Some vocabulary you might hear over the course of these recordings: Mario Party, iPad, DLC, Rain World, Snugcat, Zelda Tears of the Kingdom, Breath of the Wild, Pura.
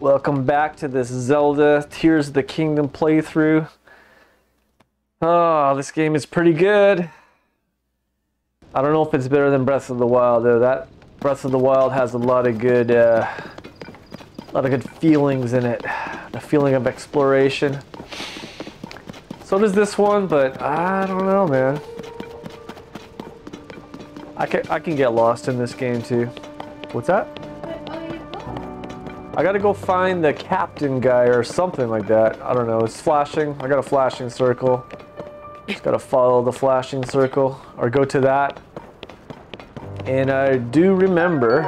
Welcome back to this Zelda Tears of the Kingdom playthrough. Oh, this game is pretty good. I don't know if it's better than Breath of the Wild though. That Breath of the Wild has a lot of good feelings in it. The feeling of exploration. So does this one, but I don't know, man. I can get lost in this game too. What's that? I gotta go find the captain guy or something like that. I don't know. It's flashing. I got a flashing circle. Just gotta follow the flashing circle or go to that. And I do remember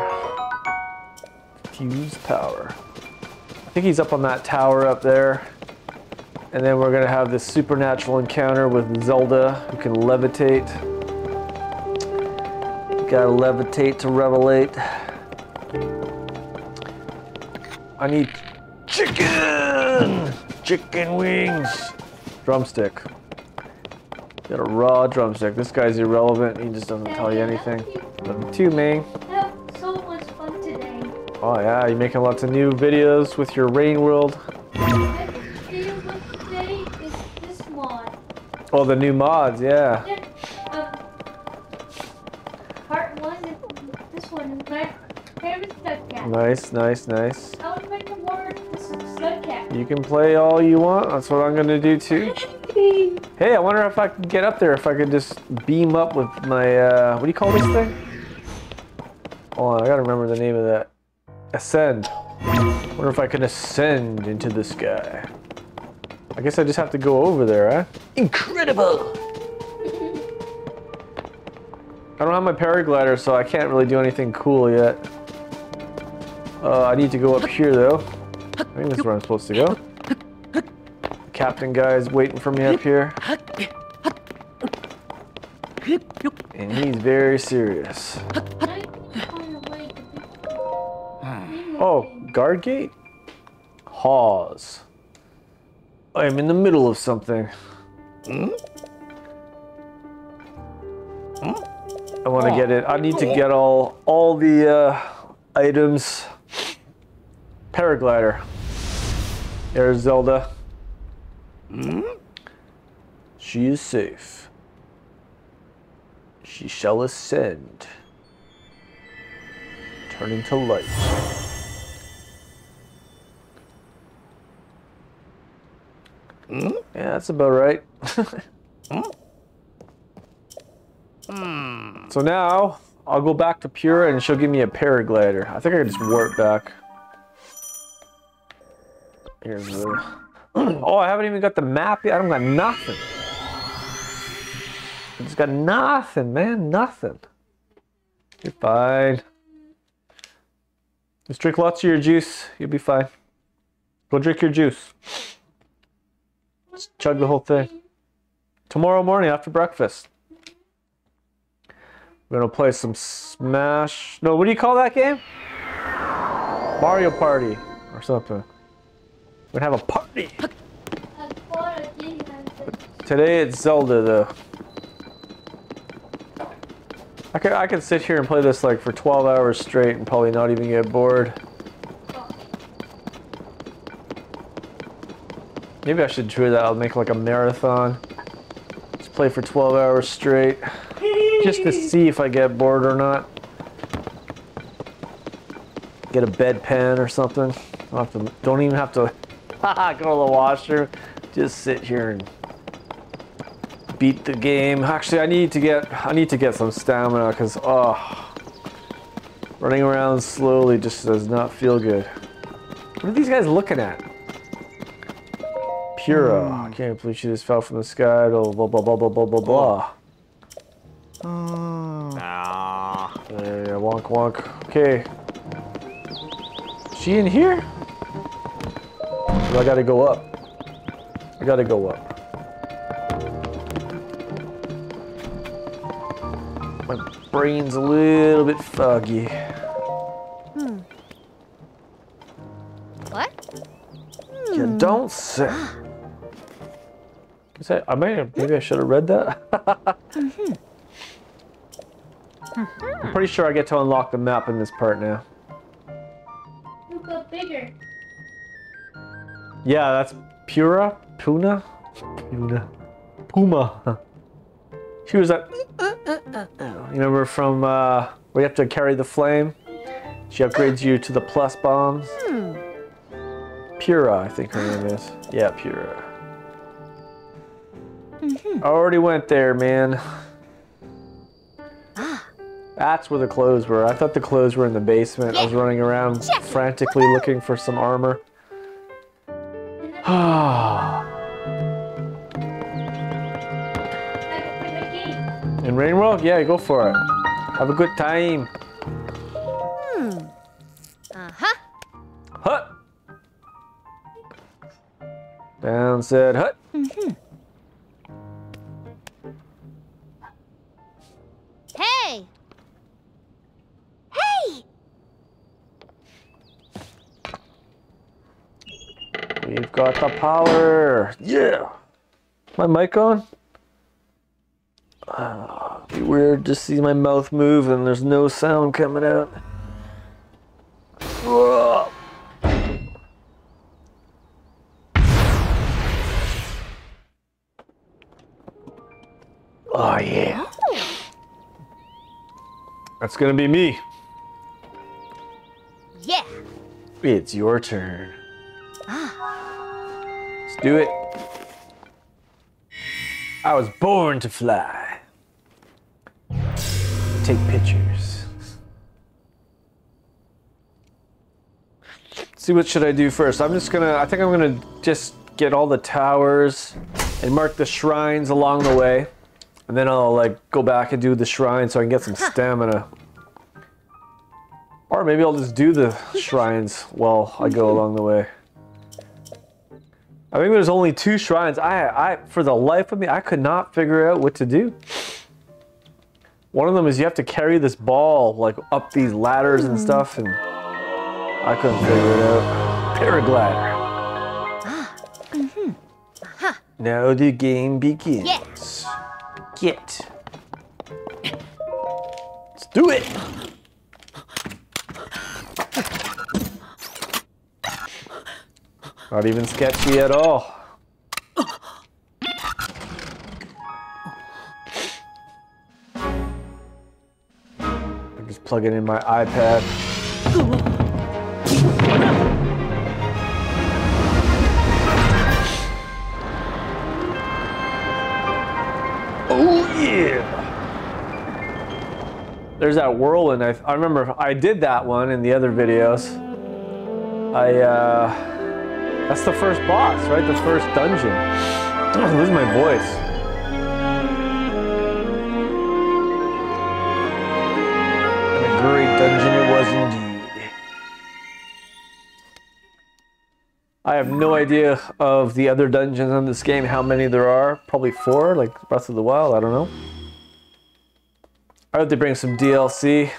fuse power. I think he's up on that tower up there. And then we're gonna have this supernatural encounter with Zelda who can levitate. You gotta levitate to revelate. I need chicken! Chicken wings! Drumstick. Got a raw drumstick. This guy's irrelevant. He just doesn't tell you anything. Love you too, Ming. That was so much fun today. Oh yeah, you're making lots of new videos with your Rain World. My video of today is this mod. Oh, the new mods, yeah. Part one is this one. My favorite Snugcat. Nice, nice, nice. I would like to board some Snugcat. You can play all you want. That's what I'm gonna do too. Hey, I wonder if I could get up there, if I could just beam up with my, what do you call this thing? Hold on, I gotta remember the name of that. Ascend. I wonder if I can ascend into the sky. I guess I just have to go over there, huh? Incredible! I don't have my paraglider, so I can't really do anything cool yet. I need to go up here, though. I think that's where I'm supposed to go. Captain guy is waiting for me up here. And he's very serious. Oh, guard gate? Hawes. I am in the middle of something. I want to get it. I need to get all the items. Paraglider. There's Zelda. She is safe. She shall ascend. Turn into light. Yeah, that's about right. So now I'll go back to Pura and she'll give me a paraglider. I think I can just warp back. Here's the... Oh, I haven't even got the map yet. I don't got nothing. I just got nothing, man. Nothing. You're fine. Just drink lots of your juice. You'll be fine. Go drink your juice. Just chug the whole thing. Tomorrow morning after breakfast. We're going to play some Smash. No, what do you call that game? Mario Party or something. We're gonna have a party. But today it's Zelda though. I could sit here and play this like for 12 hours straight and probably not even get bored. Maybe I should do that. I'll make like a marathon. Just play for 12 hours straight. Just to see if I get bored or not. Get a bedpan or something. Don't even have to go to the washroom. Just sit here and beat the game. Actually, I need to get some stamina because running around slowly just does not feel good. What are these guys looking at? Pura. I can't believe she just fell from the sky. Blah blah blah blah blah blah blah. Yeah, wonk wonk. Okay. Is she in here? I gotta go up. I gotta go up. My brain's a little bit foggy. What? You don't say. Is that, maybe I should have read that. I'm pretty sure I get to unlock the map in this part now. You got bigger. Yeah, that's Pura? Puna? Puna. Puma. She was like, you remember from where you have to carry the flame? She upgrades you to the plus bombs. Pura, I think her name is. Yeah, Pura. Mm-hmm. I already went there, man. That's where the clothes were. I thought the clothes were in the basement. I was running around frantically looking for some armor. In Rain World? Yeah, go for it. Have a good time. Uh-huh. Hut. Down said hut. Mm-hmm. Hey. We've got the power! Yeah! My mic on? It'd be weird to see my mouth move and there's no sound coming out. Whoa. Oh yeah! That's gonna be me! Yeah! It's your turn. Let's do it. I was born to fly. Take pictures. Let's see, what should I do first? I think I'm gonna just get all the towers and mark the shrines along the way. And then I'll like go back and do the shrine so I can get some stamina. Or maybe I'll just do the shrines while I go along the way. I think there's only 2 shrines. I for the life of me, I could not figure out what to do. One of them is you have to carry this ball like up these ladders and stuff, and I couldn't figure it out. Paraglider. Now the game begins. Get. Let's do it. Not even sketchy at all. I'm just plugging in my iPad. Oh yeah! There's that whirlwind. I remember I did that one in the other videos. That's the first boss, right? The first dungeon. I don't want to lose my voice. And a great dungeon it was indeed. I have no idea of the other dungeons in this game, how many there are. Probably 4, like Breath of the Wild, I don't know. I hope they bring some DLC.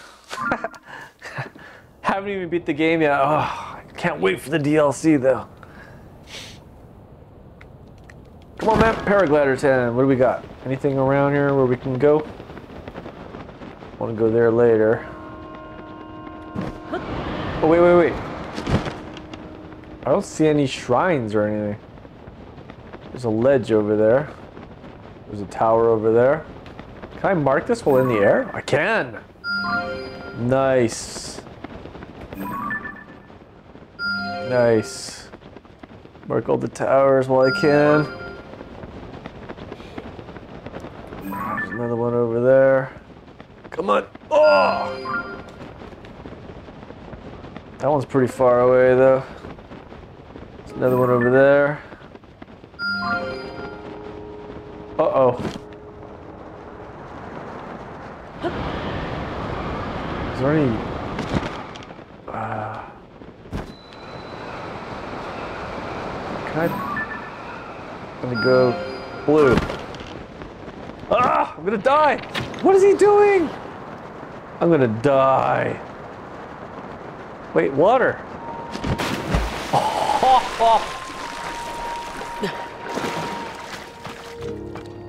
Haven't even beat the game yet. Oh, I can't wait for the DLC though. Come on, man. Paraglider 10. What do we got? Anything around here where we can go? Want to go there later. Oh, wait. I don't see any shrines or anything. There's a ledge over there. There's a tower over there. Can I mark this while in the air? I can! Nice. Nice. Mark all the towers while I can. Another one over there. Come on. Oh! That one's pretty far away though. There's another one over there. Uh-oh. Is there any... Can I... I'm gonna go blue. Ah! I'm gonna die! What is he doing? I'm gonna die. Wait, water.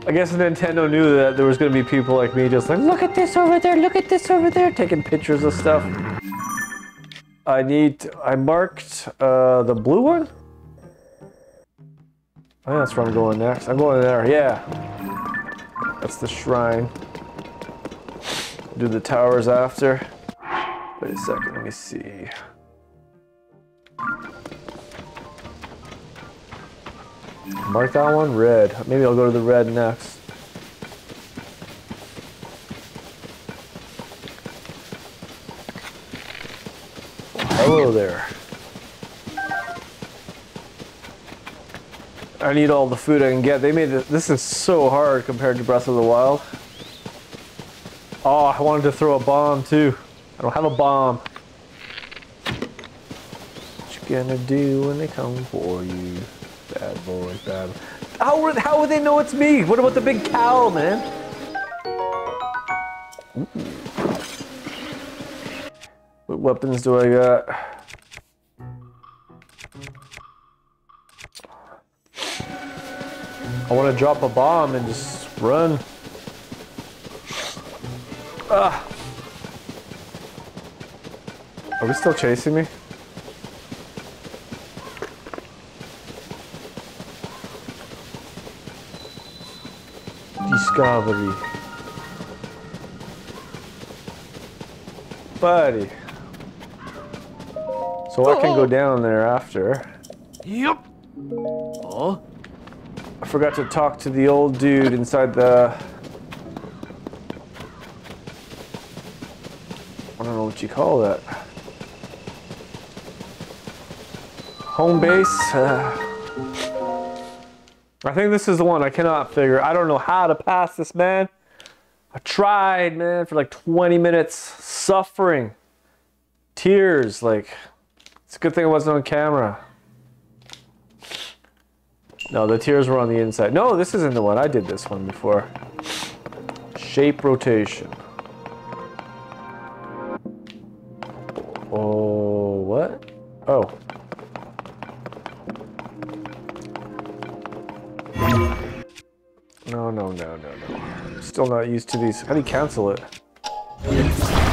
I guess Nintendo knew that there was gonna be people like me just like, look at this over there, look at this over there, taking pictures of stuff. I marked the blue one? Oh, that's where I'm going next. I'm going there, yeah. That's the shrine. Do the towers after. Wait a second, let me see. Mark that one red. Maybe I'll go to the red next. Hello there. I need all the food I can get. They made it, this is so hard compared to Breath of the Wild. Oh, I wanted to throw a bomb too. I don't have a bomb. What you gonna do when they come for you? Bad boy, bad boy. How would they know it's me? What about the big cow, man? Ooh. What weapons do I got? I want to drop a bomb and just run. Ah. Are we still chasing me? Discovery. Buddy. So I can go down there after. Yep. Oh. I forgot to talk to the old dude inside the... I don't know what you call that. Home base? I think this is the one I cannot figure. I don't know how to pass this, man. I tried, man, for like 20 minutes. Suffering. Tears, like... It's a good thing it wasn't on camera. No, the tears were on the inside. No, this isn't the one. I did this one before. Shape rotation. Oh, what? Oh. No, no, no, no, no. I'm still not used to these. How do you cancel it?